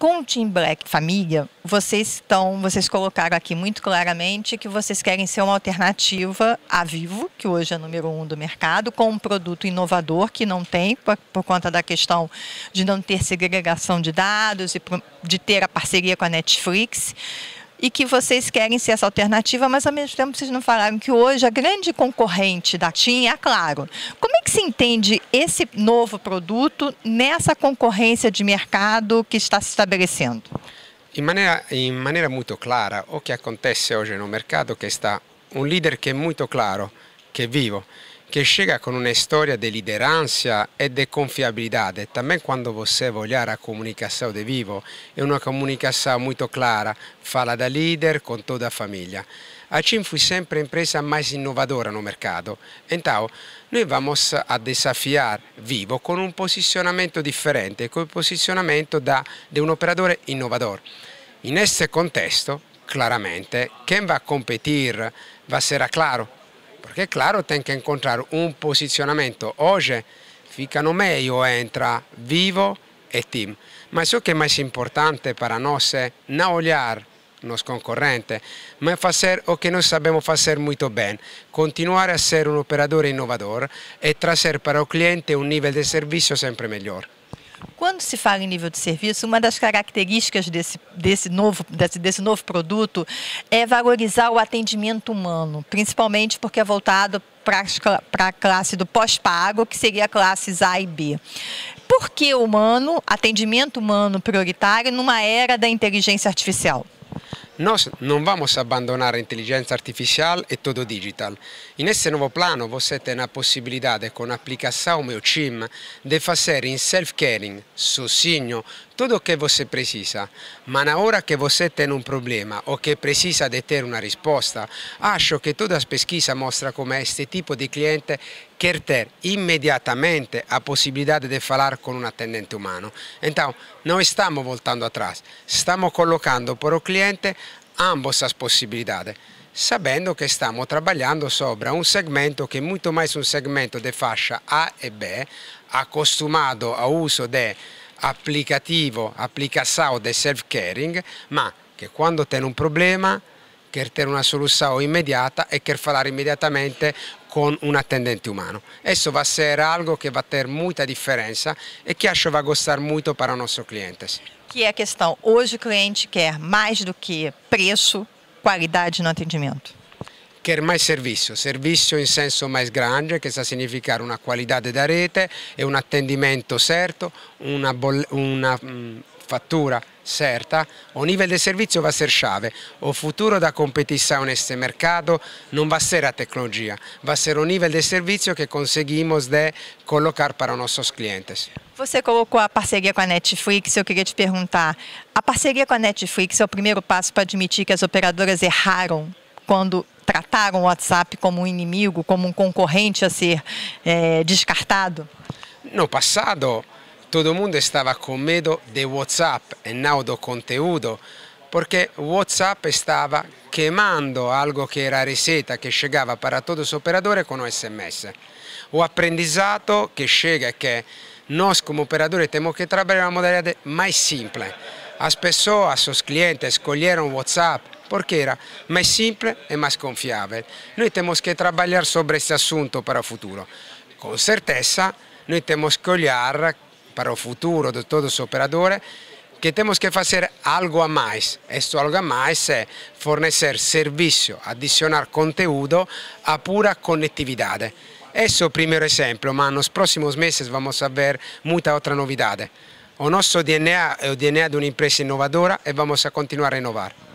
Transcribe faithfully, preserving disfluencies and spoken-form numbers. Com o TIM Black Família, vocês estão, vocês colocaram aqui muito claramente que vocês querem ser uma alternativa à Vivo, que hoje é número um do mercado, com um produto inovador que não tem, por, por conta da questão de não ter segregação de dados e de ter a parceria com a Netflix, e que vocês querem ser essa alternativa, mas ao mesmo tempo vocês não falaram que hoje a grande concorrente da TIM é a Claro. Como é que se entende esse novo produto nessa concorrência de mercado que está se estabelecendo? Em maneira, em maneira muito clara, o que acontece hoje no mercado é que está um líder que é muito claro, que é Vivo, que chega com uma história de liderança e de confiabilidade. Também quando você olhar a comunicação de Vivo, é uma comunicação muito clara, fala da líder com toda a família. A TIM foi sempre a empresa mais inovadora no mercado, então nós vamos a desafiar Vivo com um posicionamento diferente, com o posicionamento da, de um operador inovador. Nesse contexto, claramente, quem vai competir vai ser a Claro, porque Claro tem que encontrar um posicionamento. Hoje fica no meio entre Vivo e TIM, mas o que é mais importante para nós é não olhar nos concorrentes, mas fazer o que nós sabemos fazer muito bem, continuare a ser um operador inovador e trazer para o cliente um nível de serviço sempre melhor. Quando se fala em nível de serviço, uma das características desse, desse, novo, desse, desse novo produto é valorizar o atendimento humano, principalmente porque é voltado para a classe do pós-pago, que seria a classe A e B. Por que humano, atendimento humano prioritário numa era da inteligência artificial? Nós não vamos abandonar a inteligência artificial e todo digital. Nesse novo plano, você tem a possibilidade, com a aplicação Meu TIM, de fazer em self-caring, sozinho, tudo o que você precisa. Mas na hora que você tem um problema ou que precisa de ter uma resposta, acho que toda a pesquisa mostra como este tipo de cliente quer ter imediatamente a possibilidade de falar com um atendente humano. Então, não estamos voltando atrás, estamos colocando para o cliente ambas as possibilidades, sabendo que estamos trabalhando sobre um segmento que é muito mais um segmento de faixa A e B, acostumado ao uso de applicativo, applicação de self-caring, mas que quando tem um problema quer ter uma solução imediata e quer falar imediatamente con un attendente umano. Questo va a essere algo che va a ter muita differenza e che acho vai gostar muito para o nosso cliente. Que é a questão, hoje o cliente quer mais do que preço, qualidade no atendimento. Quer mais serviço, serviço in senso mais grande, che sa significare una qualità da rete e un attendimento certo, una, una mh, fattura certa. O nível de serviço vai ser chave. O futuro da competição nesse mercado não vai ser a tecnologia, vai ser o nível de serviço que conseguimos de colocar para nossos clientes. Você colocou a parceria com a Netflix, eu queria te perguntar, a parceria com a Netflix é o primeiro passo para admitir que as operadoras erraram quando trataram o WhatsApp como um inimigo, como um concorrente a ser é, descartado? No passado, todo mundo estava com medo de WhatsApp e não do conteúdo, porque WhatsApp estava queimando algo que era a receita que chegava para todos os operadores com o S M S. O aprendizado que chega é que nós, como operadores, temos que trabalhar uma modalidade mais simples. As pessoas, os clientes, escolheram o WhatsApp porque era mais simples e mais confiável. Nós temos que trabalhar sobre esse assunto para o futuro. Com certeza, nós temos que olhar para o futuro de todos os operadores, que temos que fazer algo a mais. Isso algo a mais é fornecer serviço, adicionar conteúdo a pura conectividade. Esse é o primeiro exemplo, mas nos próximos meses vamos ver muita outra novidade. O nosso D N A é o D N A de uma empresa inovadora e vamos a continuar a inovar.